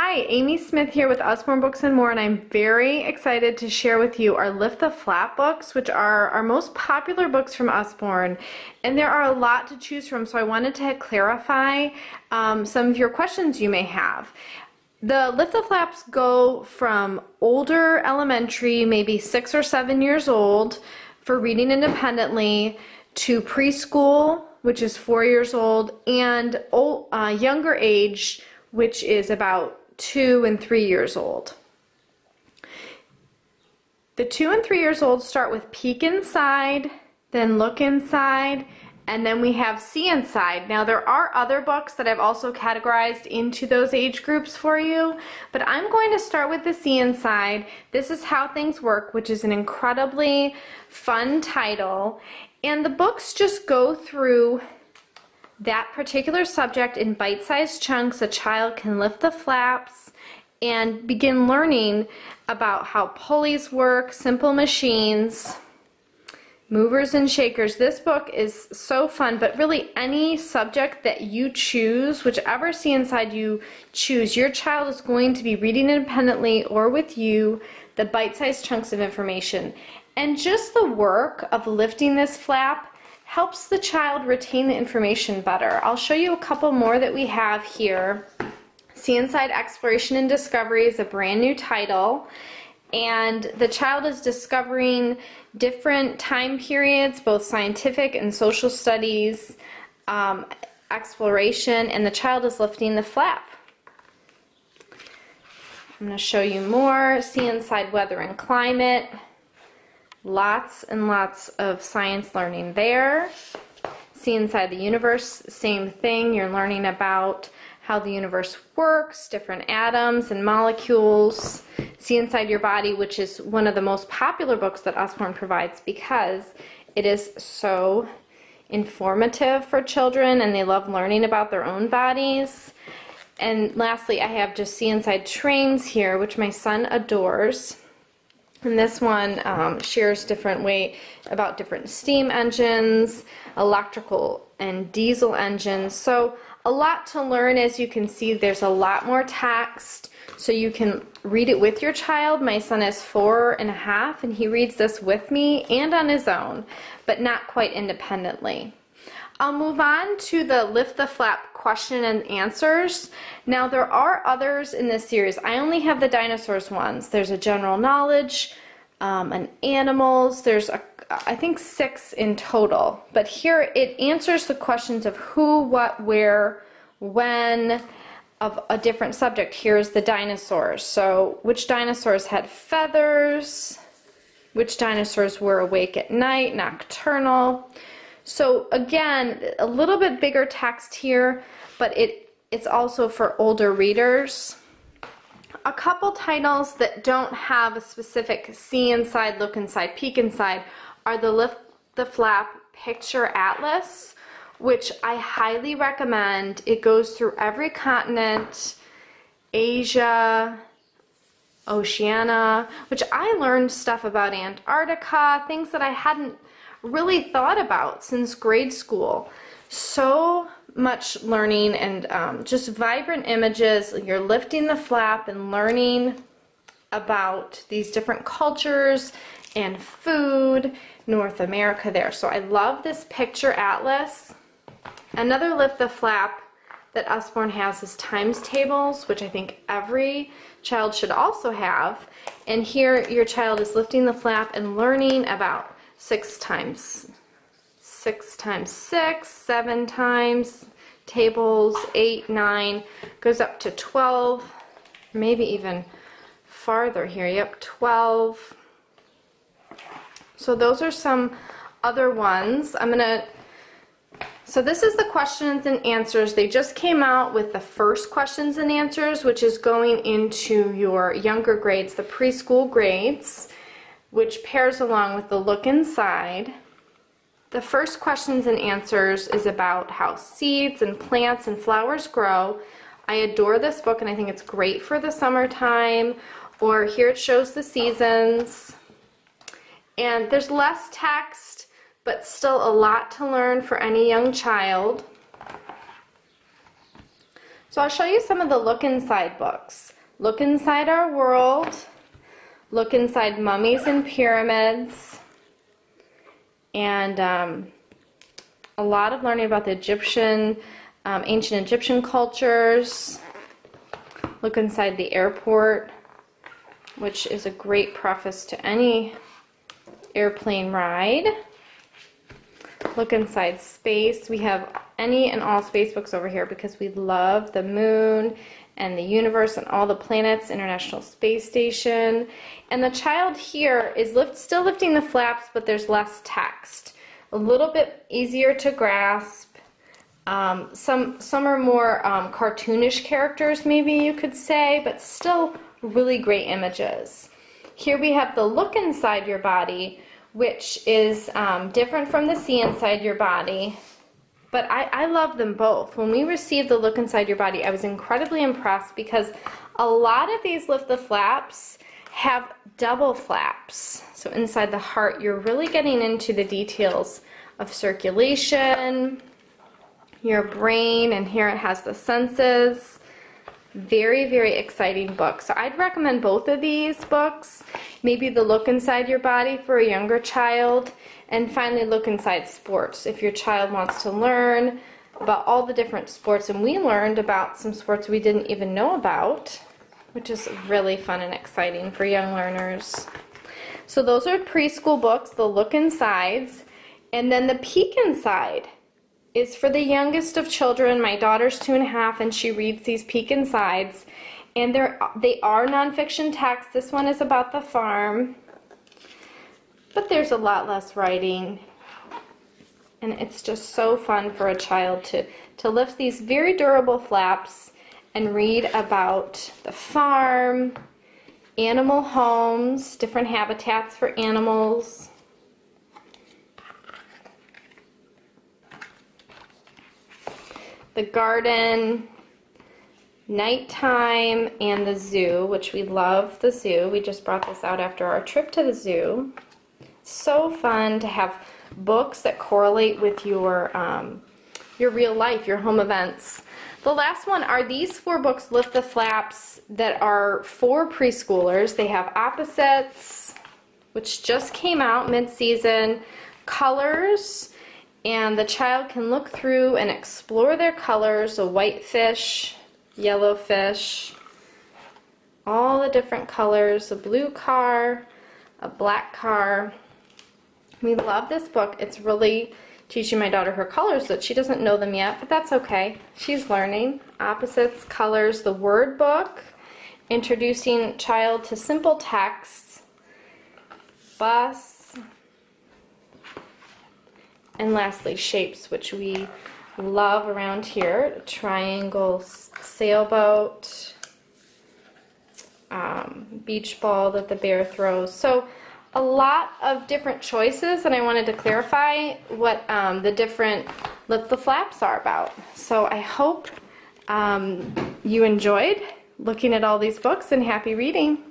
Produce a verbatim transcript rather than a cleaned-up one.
Hi, Amy Smith here with Usborne Books and More, and I'm very excited to share with you our Lift the Flap books, which are our most popular books from Usborne. And there are a lot to choose from, so I wanted to clarify um, some of your questions you may have. The Lift the Flaps go from older elementary, maybe six or seven years old, for reading independently, to preschool, which is four years old, and old, uh, younger age, which is about two and three years old. The two and three years old start with Peek Inside, then Look Inside, and then we have See Inside. Now there are other books that I've also categorized into those age groups for you, but I'm going to start with the See Inside. This is How Things Work, which is an incredibly fun title, and the books just go through that particular subject in bite-sized chunks. A child can lift the flaps and begin learning about how pulleys work, simple machines, movers and shakers. This book is so fun, but really any subject that you choose, whichever See Inside you choose, your child is going to be reading independently or with you the bite-sized chunks of information. And just the work of lifting this flap helps the child retain the information better. I'll show you a couple more that we have here. See Inside Exploration and Discovery is a brand new title, and the child is discovering different time periods, both scientific and social studies, um, exploration, and the child is lifting the flap. I'm going to show you more. See Inside Weather and Climate. Lots and lots of science learning there. See Inside the Universe, same thing. You're learning about how the universe works, different atoms and molecules. See Inside Your Body, which is one of the most popular books that Usborne provides because it is so informative for children and they love learning about their own bodies. And lastly, I have just See Inside Trains here, which my son adores. And this one um, shares different way about different steam engines, electrical and diesel engines. So a lot to learn. As you can see, there's a lot more text, so you can read it with your child. My son is four and a half, and he reads this with me and on his own, but not quite independently. I'll move on to the Lift the Flap Question and Answers. Now there are others in this series. I only have the dinosaurs ones. There's a general knowledge, um, an animals. There's a, I think six in total. But here it answers the questions of who, what, where, when, of a different subject. Here's the dinosaurs. So which dinosaurs had feathers? Which dinosaurs were awake at night, nocturnal? So again, a little bit bigger text here, but it, it's also for older readers. A couple titles that don't have a specific See Inside, Look Inside, Peek Inside are the Lift the Flap Picture Atlas, which I highly recommend. It goes through every continent, Asia, Oceania, which I learned stuff about Antarctica, things that I hadn't really thought about since grade school. So much learning and um, just vibrant images. You're lifting the flap and learning about these different cultures and food, North America there. So I love this picture atlas. Another Lift the Flap that Usborne has is times tables, which I think every child should also have. And here your child is lifting the flap and learning about six times six times six, seven times tables, eight, nine, goes up to twelve, maybe even farther here. Yep, twelve. So those are some other ones. I'm gonna so this is the questions and answers. They just came out with the first questions and answers, which is going into your younger grades, the preschool grades, which pairs along with the Look Inside. The first questions and answers is about how seeds and plants and flowers grow. I adore this book and I think it's great for the summertime, or here it shows the seasons. And there's less text, but still a lot to learn for any young child. So I'll show you some of the Look Inside books. Look Inside Our World, Look Inside Mummies and Pyramids, and um, a lot of learning about the Egyptian, um, ancient Egyptian cultures. Look Inside the Airport, which is a great preface to any airplane ride. Look Inside Space. We have any and all space books over here because we love the moon and the universe and all the planets, International Space Station. And the child here is lift, still lifting the flaps, but there's less text. A little bit easier to grasp. Um, some, some are more um, cartoonish characters, maybe you could say, but still really great images. Here we have the Look Inside Your Body, which is um, different from the See Inside Your Body. But I, I love them both. When we received the Look Inside Your Body, I was incredibly impressed because a lot of these Lift the Flaps have double flaps. So inside the heart, you're really getting into the details of circulation, your brain, and here it has the senses. Very, very exciting book. So I'd recommend both of these books. Maybe the Look Inside Your Body for a younger child. And finally, Look Inside Sports, if your child wants to learn about all the different sports. And we learned about some sports we didn't even know about, which is really fun and exciting for young learners. So those are preschool books, the Look Insides. And then the Peek Inside is for the youngest of children. My daughter's two and a half, and she reads these Peek Insides. And they're, they are nonfiction texts. This one is about the farm. But there's a lot less writing, and it's just so fun for a child to, to lift these very durable flaps and read about the farm, animal homes, different habitats for animals. The garden, nighttime, and the zoo, which we love the zoo. We just brought this out after our trip to the zoo. So fun to have books that correlate with your um, your real life, your home events. The last one are these four books, Lift the Flaps, that are for preschoolers. They have Opposites, which just came out mid-season, Colors, and the child can look through and explore their colors, a white fish, yellow fish, all the different colors, a blue car, a black car. We love this book. It's really teaching my daughter her colors, that she doesn't know them yet, but that's okay. She's learning. Opposites, Colors, the Word Book, introducing child to simple texts, Bus, and lastly Shapes, which we love around here. Triangle, sailboat, um, beach ball that the bear throws. So a lot of different choices, and I wanted to clarify what um, the different Lift the Flaps are about. So I hope um, you enjoyed looking at all these books, and happy reading.